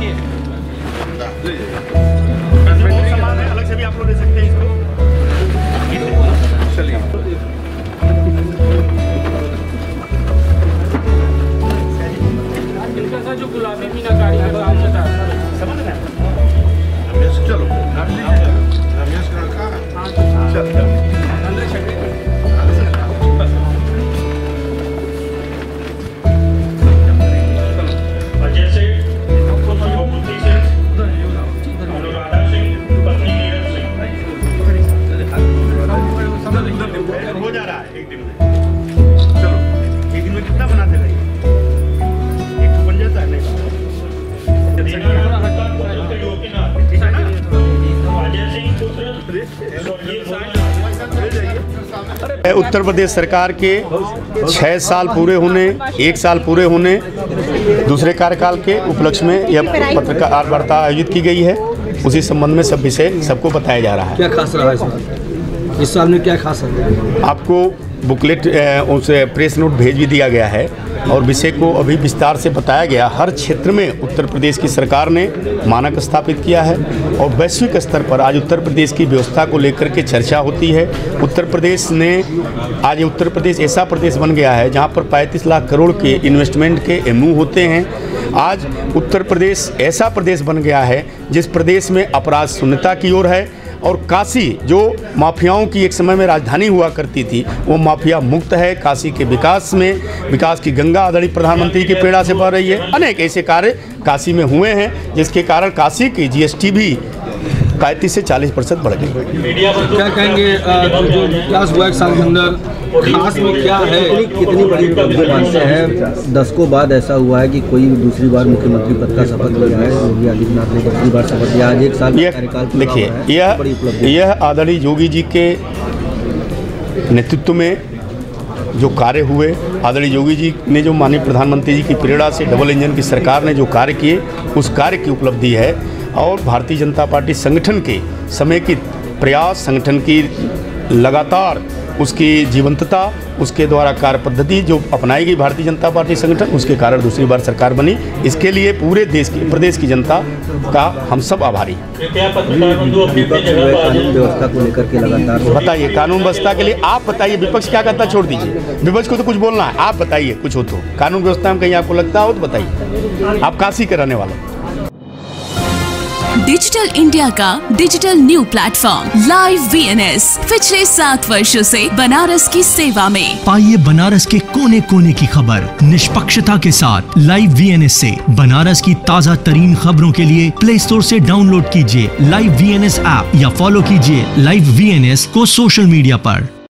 देखिए अलग से भी आप लोग दे सकते हैं इसको। चलिए इनका सा जो गुलाबी मीनाकारी है समझ रहे हैं। चलो हो जा रहा है एक दिन में। चलो एक दिन में कितना बनाते रहेंगे? एक तो बन जाता है नहीं। उत्तर प्रदेश सरकार के 6 साल पूरे होने, 1 साल पूरे होने, दूसरे कार्यकाल के उपलक्ष्य में यह पत्रकार वार्ता आयोजित की गई है। उसी संबंध में सब विषय सबको बताया जा रहा है। क्या खास रहा है इस साल में, क्या खास है? आपको बुकलेट उनसे प्रेस नोट भेज भी दिया गया है और विषय को अभी विस्तार से बताया गया। हर क्षेत्र में उत्तर प्रदेश की सरकार ने मानक स्थापित किया है और वैश्विक स्तर पर आज उत्तर प्रदेश की व्यवस्था को लेकर के चर्चा होती है। उत्तर प्रदेश ने आज, उत्तर प्रदेश ऐसा प्रदेश बन गया है जहां पर 35 लाख करोड़ के इन्वेस्टमेंट के MOU होते हैं। आज उत्तर प्रदेश ऐसा प्रदेश बन गया है जिस प्रदेश में अपराध शून्यता की ओर है और काशी जो माफियाओं की एक समय में राजधानी हुआ करती थी वो माफिया मुक्त है। काशी के विकास में, विकास की गंगा आदरणीय प्रधानमंत्री की पेड़ा से बह रही है। अनेक ऐसे कार्य काशी में हुए हैं जिसके कारण काशी की GST भी 35 से 40% बढ़ गई। क्या कहेंगे जो विकास हुआ एक साल के अंदर, खास में क्या है? कितनी बड़ी मानते हैं दशकों बाद ऐसा हुआ है कि कोई दूसरी बार मुख्यमंत्री पद का शपथ लिया है योगी आदित्यनाथ ने, दूसरी बार शपथ लिया आज एक साल कार्यकाल। देखिए यह आदरणीय योगी जी के नेतृत्व में जो कार्य हुए, आदरणीय योगी जी ने जो माननीय प्रधानमंत्री जी की प्रेरणा से डबल इंजन की सरकार ने जो कार्य किए उस कार्य की उपलब्धि है। और भारतीय जनता पार्टी संगठन के समेकित प्रयास, संगठन की लगातार उसकी जीवंतता, उसके द्वारा कार्य पद्धति जो अपनाई गई भारतीय जनता पार्टी संगठन, उसके कारण दूसरी बार सरकार बनी। इसके लिए पूरे देश की, प्रदेश की जनता का हम सब आभारी। बताइए कानून व्यवस्था के लिए आप बताइए, विपक्ष क्या कहता छोड़ दीजिए, विपक्ष को तो कुछ बोलना है। आप बताइए कुछ हो तो, कानून व्यवस्था में कहीं आपको लगता हो तो बताइए। आप काशी के रहने वाले। डिजिटल इंडिया का digital new platform live VNS पिछले 7 वर्षों से बनारस की सेवा में। पाइए बनारस के कोने कोने की खबर निष्पक्षता के साथ। लाइव VNS से बनारस की ताज़ा तरीन खबरों के लिए प्ले स्टोर से डाउनलोड कीजिए लाइव VNS ऐप या फॉलो कीजिए लाइव VNS को सोशल मीडिया पर।